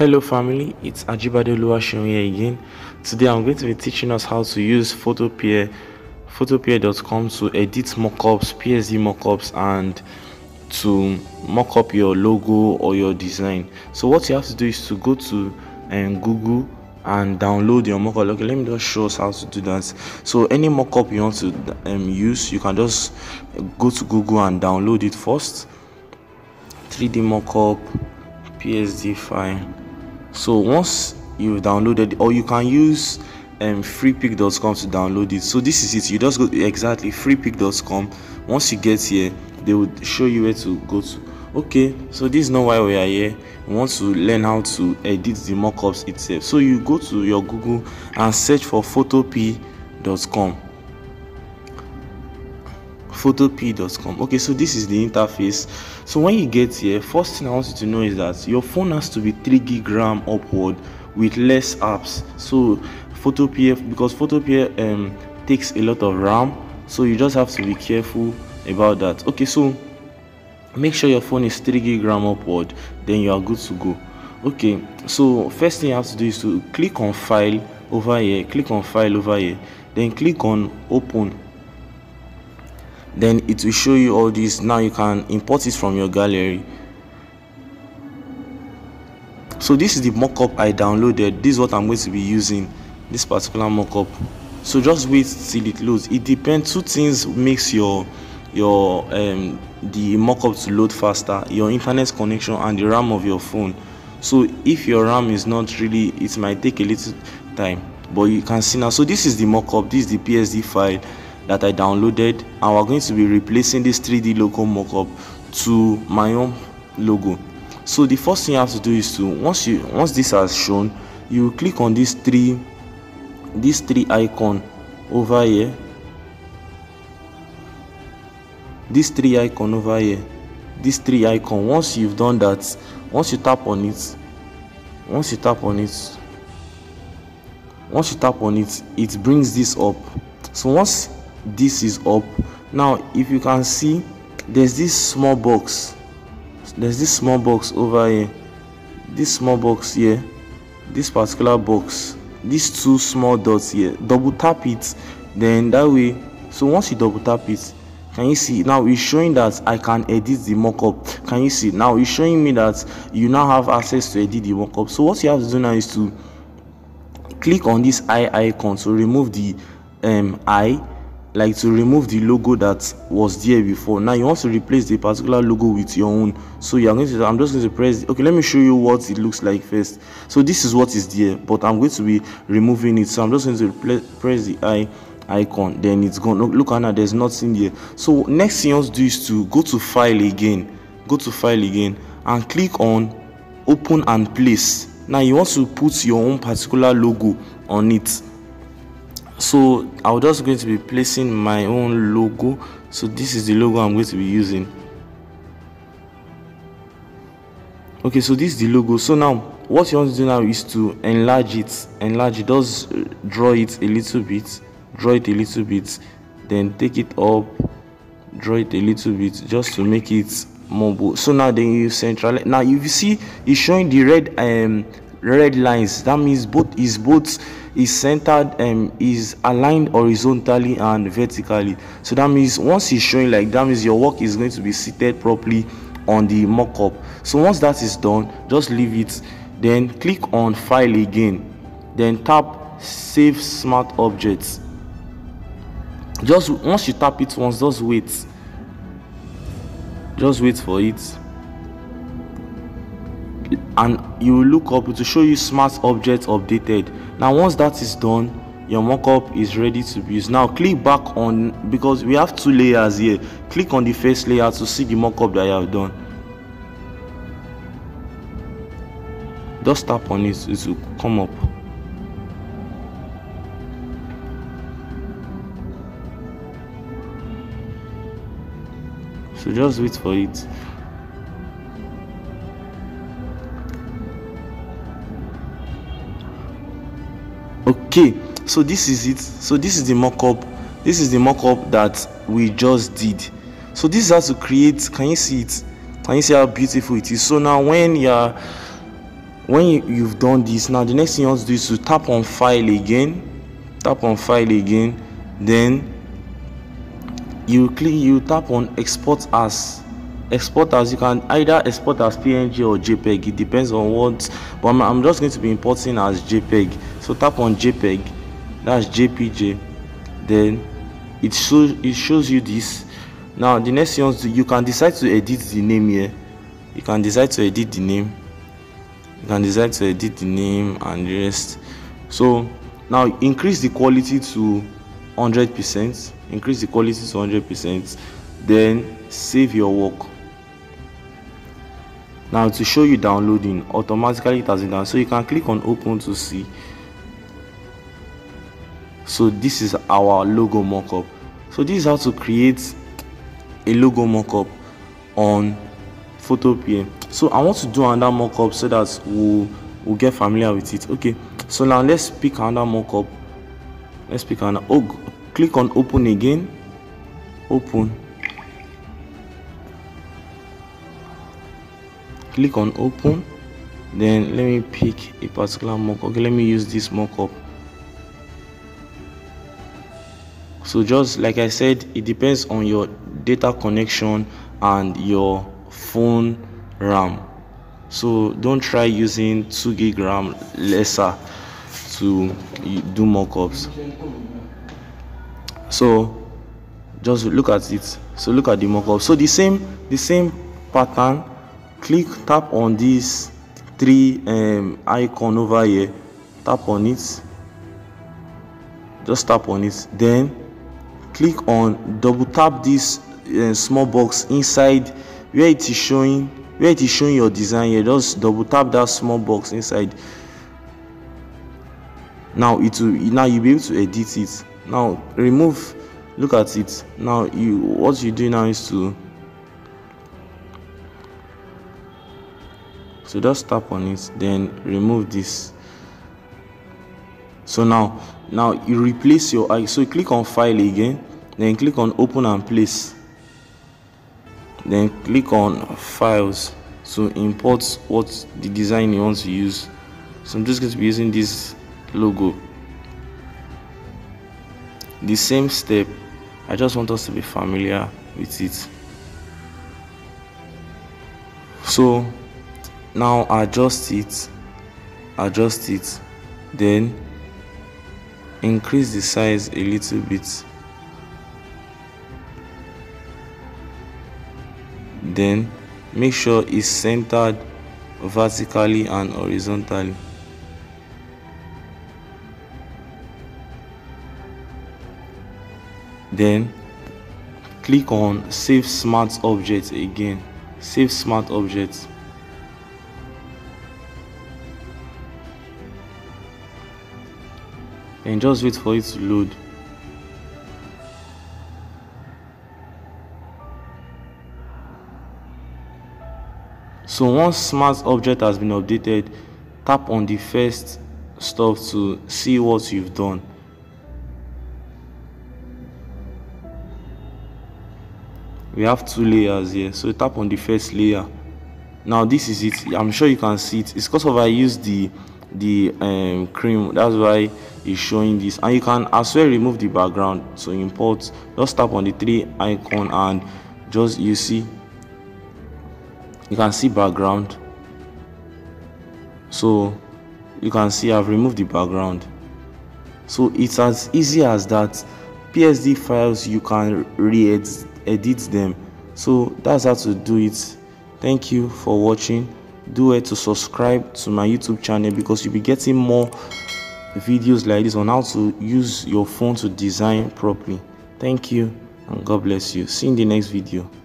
Hello family, it's Ajibade Oluwashun here again. Today I'm going to be teaching us how to use photopea.com to edit mockups, PSD mockups, and to mock up your logo or your design. So what you have to do is to go to Google and download your mockup. Okay, let me just show us how to do that. So any mockup you want to use, you can just go to Google and download it first. 3D mockup PSD file. So once you've downloaded, or you can use freepick.com to download it. So this is it. You just go to exactly freepick.com. once you get here, they will show you where to go to. Okay, so this is not why we are here. We want to learn how to edit the mockups itself. So you go to your Google and search for photopea.com. photopea.com. okay, so this is the interface. So when you get here, first thing I want you to know is that your phone has to be 3GB RAM upward with less apps. So Photopea, because Photopea takes a lot of RAM, so you just have to be careful about that. Okay, so make sure your phone is 3GB RAM upward, then you are good to go. Okay, so first thing you have to do is to click on file over here, click on file over here, then click on open. Then it will show you all this. Now you can import it from your gallery. So this is the mockup I downloaded. This is what I'm going to be using, this particular mockup. So just wait till it loads. It depends, two things makes the mockup to load faster: your internet connection and the RAM of your phone. So if your RAM is not really, it might take a little time, but you can see now. So this is the mockup. This is the PSD file that I downloaded, and we're going to be replacing this 3D logo mockup to my own logo. So the first thing you have to do is to, once this has shown, you click on these three icon over here, these three icon. Once you've done that, once you tap on it, it brings this up. So once this is up, now if you can see, there's this small box over here, this small box here, this particular box, these two small dots here. Double tap it, then that way. So once you double tap it, can you see now it's showing that I can edit the mockup? Can you see now it's showing me that you now have access to edit the mockup? So what you have to do now is to click on this eye icon to remove the remove the logo that was there before. Now you want to replace the particular logo with your own. So you are going to, I'm just going to press, okay, let me show you what it looks like first. So this is what is there, but I'm going to be removing it. So I'm just going to press the eye icon, then it's gone. Look at that, there's nothing there. So next thing you want to do is to go to file again, and click on open and place. Now you want to put your own particular logo on it. So I'm just going to be placing my own logo. So this is the logo I'm going to be using. Okay, so this is the logo. So now what you want to do now is to enlarge it, just draw it a little bit, then take it up, draw it a little bit, just to make it mobile. So now then you centralize. Now if you see, it's showing the red lines. That means both is centered and is aligned horizontally and vertically. So that means once it's showing like that, means your work is going to be seated properly on the mock-up. So once that is done, just leave it, then click on file again, then tap save smart objects. Just once you tap it once, just wait for it, and you will look up to show you smart objects updated. Now once that is done, your mockup is ready to be used. Now click back on, because we have two layers here, click on the first layer to see the mockup that you have done. Just tap on it, it will come up. So just wait for it. Okay, so this is it. So this is the mock-up. This is the mock-up that we just did. So this is how to create. Can you see it? Can you see how beautiful it is? So now when you are when you've done this, now the next thing you want to do is to tap on file again, then you tap on export as. You can either export as PNG or JPEG, it depends on what, but I'm just going to be importing as JPEG, so tap on JPEG, that's JPG, then it shows you this. Now the next thing you can decide to edit the name here, you can decide to edit the name and the rest. So now increase the quality to 100%, then save your work. Now to show you downloading, automatically it has been done, so you can click on open to see. So this is our logo mockup. So this is how to create a logo mockup on Photopea. So I want to do another mockup so that we'll get familiar with it. Okay, so now let's pick another mockup. Click on open again, click on open, then let me pick a particular mock. Okay, let me use this mock-up. So just like I said, it depends on your data connection and your phone RAM, so don't try using 2 gig RAM lesser to do mock-ups. So just look at it. So look at the mock-up, so the same pattern. Tap on this 3 icon over here, tap on it, then click on, double tap this small box inside where it is showing your design here. Just double tap that small box inside. Now you'll be able to edit it. Now remove, look at it. Now what you do now is to just tap on it, then remove this. So now you replace your eye. So you click on file again, then click on open and place, then click on files to import what the design you want to use. So I'm just going to be using this logo. The same step, I just want us to be familiar with it. So now adjust it, then increase the size a little bit, then make sure it's centered vertically and horizontally. Then click on save smart object again, and just wait for it to load. So once smart object has been updated, tap on the first stuff to see what you've done. We have 2 layers here, so tap on the first layer. Now this is it. I'm sure you can see it. It's because of I used the cream, that's why is showing this. And you can as well remove the background. So import, just tap on the 3 icon and just you can see background. So you can see I've removed the background. So it's as easy as that. PSD files, you can re-edit them. So that's how to do it. Thank you for watching. Do it to subscribe to my YouTube channel, because you'll be getting more videos like this on how to use your phone to design properly. Thank you and God bless you. See you in the next video.